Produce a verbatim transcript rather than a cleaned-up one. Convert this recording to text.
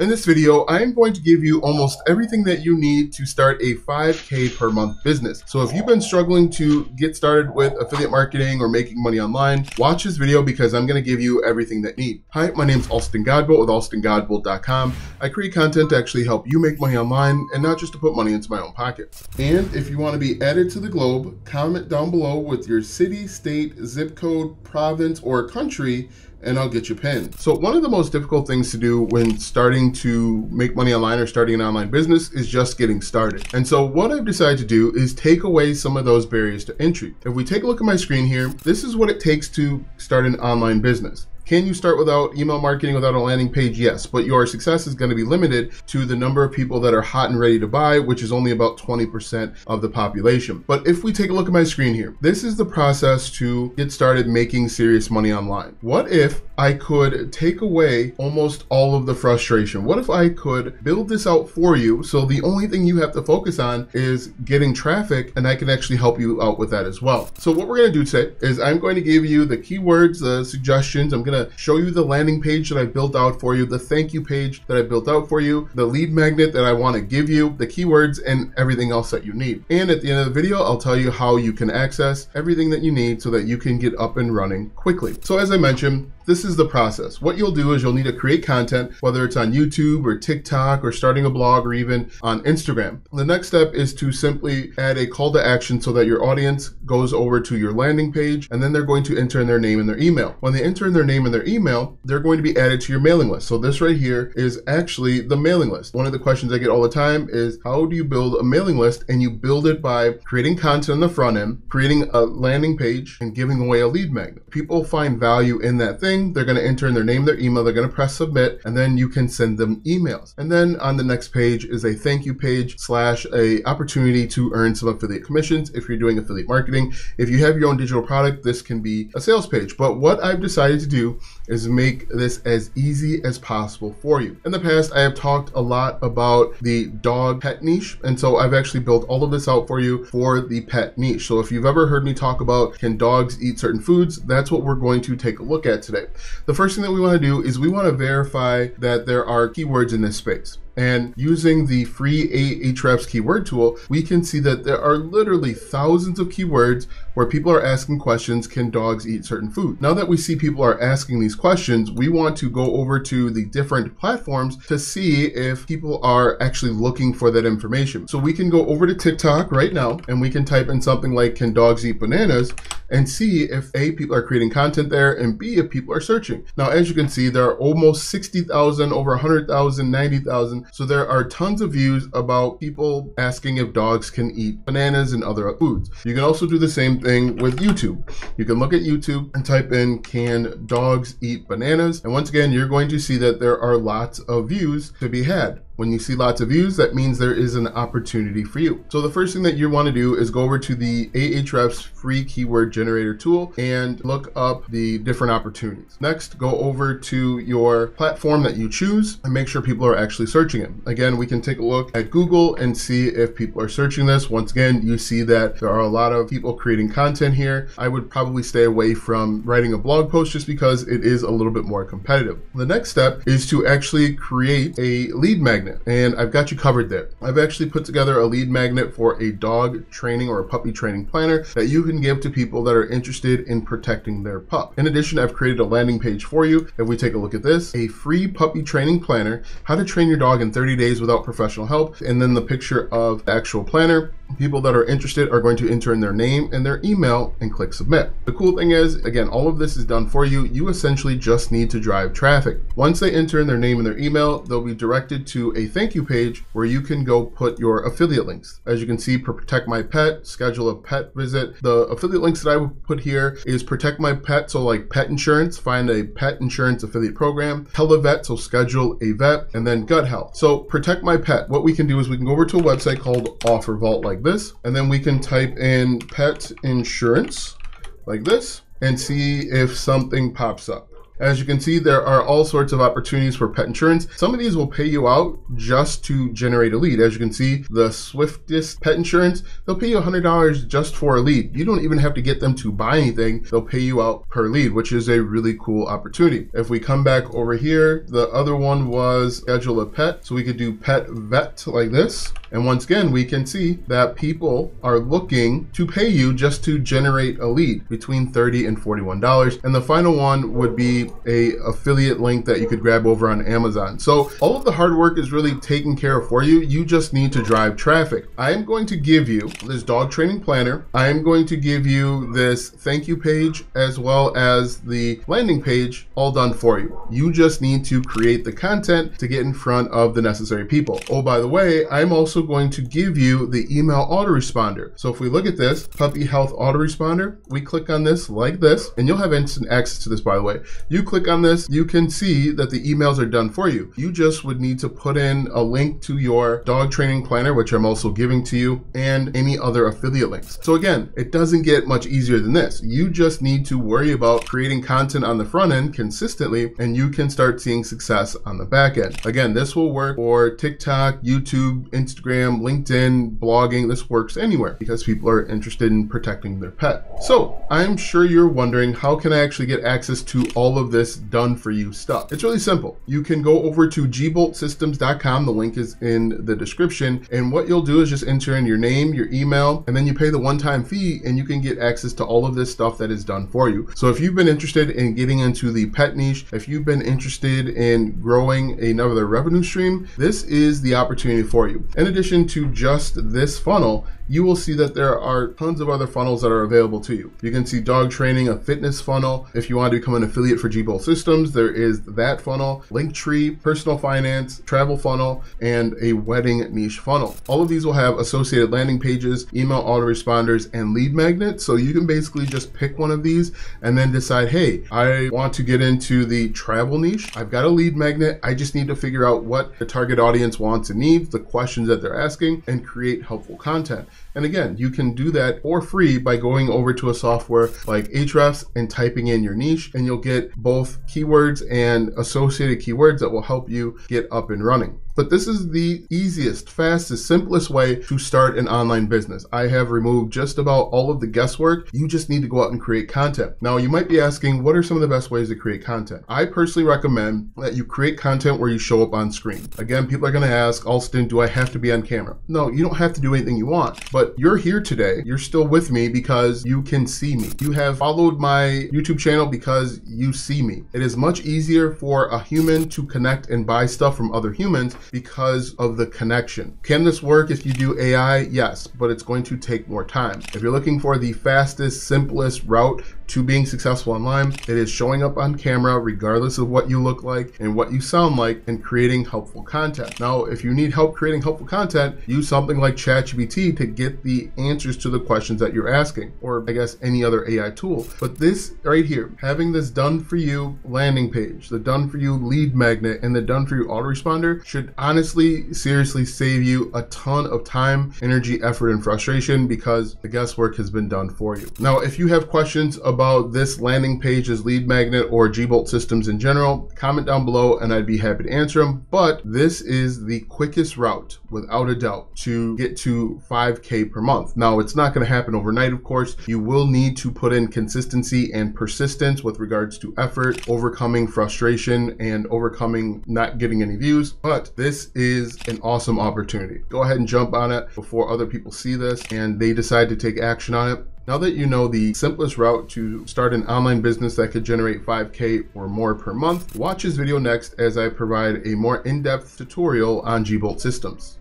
In this video, I am going to give you almost everything that you need to start a five K per month business. So if you've been struggling to get started with affiliate marketing or making money online, watch this video because I'm going to give you everything that you need. Hi, my name is Alston Godbolt with alston godbolt dot com. I create content to actually help you make money online and not just to put money into my own pocket. And if you want to be added to the globe, comment down below with your city, state, zip code, province, or country, and I'll get you pinned. So one of the most difficult things to do when starting to make money online or starting an online business is just getting started. And so what I've decided to do is take away some of those barriers to entry. If we take a look at my screen here, this is what it takes to start an online business. Can you start without email marketing, without a landing page? Yes, but your success is going to be limited to the number of people that are hot and ready to buy, which is only about twenty percent of the population. But if we take a look at my screen here, this is the process to get started making serious money online. What if I could take away almost all of the frustration? What if I could build this out for you so the only thing you have to focus on is getting traffic, and I can actually help you out with that as well? So what we're going to do today is I'm going to give you the keywords, the suggestions. I'm going to show you the landing page that I built out for you, the thank you page that I built out for you, the lead magnet that I want to give you, the keywords, and everything else that you need. And at the end of the video, I'll tell you how you can access everything that you need so that you can get up and running quickly. So as I mentioned, this is the process. What you'll do is you'll need to create content, whether it's on YouTube or TikTok or starting a blog or even on Instagram. The next step is to simply add a call to action so that your audience goes over to your landing page, and then they're going to enter in their name and their email. When they enter in their name and their email, they're going to be added to your mailing list. So this right here is actually the mailing list. One of the questions I get all the time is, how do you build a mailing list? And you build it by creating content on the front end, creating a landing page, and giving away a lead magnet. People find value in that thing. They're going to enter in their name, their email, they're going to press submit, and then you can send them emails. And then on the next page is a thank you page slash a opportunity to earn some affiliate commissions if you're doing affiliate marketing. If you have your own digital product, this can be a sales page. But what I've decided to do is make this as easy as possible for you. In the past, I have talked a lot about the dog pet niche, and so I've actually built all of this out for you for the pet niche. So if you've ever heard me talk about can dogs eat certain foods, that's what we're going to take a look at today. The first thing that we want to do is we want to verify that there are keywords in this space. And using the free Ahrefs keyword tool, we can see that there are literally thousands of keywords where people are asking questions, can dogs eat certain food? Now that we see people are asking these questions, we want to go over to the different platforms to see if people are actually looking for that information. So we can go over to TikTok right now, and we can type in something like, can dogs eat bananas? And see if A, people are creating content there, and B, if people are searching. Now, as you can see, there are almost sixty thousand, over one hundred thousand, ninety thousand. So there are tons of views about people asking if dogs can eat bananas and other foods. You can also do the same thing with YouTube. You can look at YouTube and type in, can dogs eat bananas? And once again, you're going to see that there are lots of views to be had. When you see lots of views, that means there is an opportunity for you. So the first thing that you want to do is go over to the Ahrefs free keyword generator tool and look up the different opportunities. Next, go over to your platform that you choose and make sure people are actually searching it. Again, we can take a look at Google and see if people are searching this. Once again, you see that there are a lot of people creating content here. I would probably stay away from writing a blog post just because it is a little bit more competitive. The next step is to actually create a lead magnet. And I've got you covered there. I've actually put together a lead magnet for a dog training or a puppy training planner that you can give to people that are interested in protecting their pup. In addition, I've created a landing page for you. If we take a look at this, a free puppy training planner, how to train your dog in thirty days without professional help, and then the picture of the actual planner. People that are interested are going to enter in their name and their email and click submit. The cool thing is, again, all of this is done for you. You essentially just need to drive traffic. Once they enter in their name and their email, they'll be directed to a thank you page where you can go put your affiliate links. As you can see, Protect My Pet, schedule a pet visit. The affiliate links that I would put here is Protect My Pet, so like pet insurance, find a pet insurance affiliate program, TeleVet, so schedule a vet, and then gut health. So Protect My Pet, what we can do is we can go over to a website called Offer Vault, like this, and then we can type in pet insurance like this and see if something pops up. As you can see, there are all sorts of opportunities for pet insurance. Some of these will pay you out just to generate a lead. As you can see, the Swiftest Pet Insurance, they'll pay you one hundred dollars just for a lead. You don't even have to get them to buy anything. They'll pay you out per lead, which is a really cool opportunity. If we come back over here, the other one was schedule a pet. So we could do pet vet like this. And once again, we can see that people are looking to pay you just to generate a lead between thirty and forty-one dollars. And the final one would be a affiliate link that you could grab over on Amazon. So all of the hard work is really taken care of for you. You just need to drive traffic. I am going to give you this dog training planner. I am going to give you this thank you page as well as the landing page all done for you. You just need to create the content to get in front of the necessary people. Oh, by the way, I'm also going to give you the email autoresponder. So if we look at this puppy health autoresponder, we click on this like this, and you'll have instant access to this, by the way. You click on this, you can see that the emails are done for you. You just would need to put in a link to your dog training planner, which I'm also giving to you, and any other affiliate links. So again, it doesn't get much easier than this. You just need to worry about creating content on the front end consistently, and you can start seeing success on the back end. Again, this will work for TikTok, YouTube, Instagram, LinkedIn, blogging. This works anywhere because people are interested in protecting their pet. So I'm sure you're wondering, how can I actually get access to all of this done for you stuff? It's really simple. You can go over to G Bull Systems dot com. The link is in the description. And what you'll do is just enter in your name, your email, and then you pay the one-time fee and you can get access to all of this stuff that is done for you. So if you've been interested in getting into the pet niche, if you've been interested in growing another revenue stream, this is the opportunity for you. And it In addition to just this funnel, you will see that there are tons of other funnels that are available to you. You can see dog training, a fitness funnel. If you want to become an affiliate for G-Bull Systems, there is that funnel, Linktree, personal finance, travel funnel, and a wedding niche funnel. All of these will have associated landing pages, email autoresponders, and lead magnets. So you can basically just pick one of these and then decide, hey, I want to get into the travel niche. I've got a lead magnet. I just need to figure out what the target audience wants and needs, the questions that they're asking, and create helpful content. And again, you can do that for free by going over to a software like Ahrefs and typing in your niche, and you'll get both keywords and associated keywords that will help you get up and running. But this is the easiest, fastest, simplest way to start an online business. I have removed just about all of the guesswork. You just need to go out and create content. Now, you might be asking, what are some of the best ways to create content? I personally recommend that you create content where you show up on screen. Again, people are going to ask, Alston, do I have to be on camera? No, you don't have to do anything you want, but you're here today. You're still with me because you can see me. You have followed my YouTube channel because you see me. It is much easier for a human to connect and buy stuff from other humans because of the connection. Can this work if you do A I? Yes, but it's going to take more time. If you're looking for the fastest, simplest route to being successful online, it is showing up on camera regardless of what you look like and what you sound like, and creating helpful content. Now, if you need help creating helpful content, use something like ChatGPT to get the answers to the questions that you're asking, or I guess any other A I tool. But this right here, having this done for you landing page, the done for you lead magnet, and the done for you autoresponder should honestly, seriously save you a ton of time, energy, effort, and frustration because the guesswork has been done for you. Now, if you have questions about this landing page as lead magnet or G-Bull Systems in general, comment down below and I'd be happy to answer them. But this is the quickest route, without a doubt, to get to five K per month. Now, it's not going to happen overnight, of course. You will need to put in consistency and persistence with regards to effort, overcoming frustration, and overcoming not getting any views. But this This is an awesome opportunity. Go ahead and jump on it before other people see this and they decide to take action on it. Now that you know the simplest route to start an online business that could generate five K or more per month, watch this video next as I provide a more in-depth tutorial on G-Bull Systems.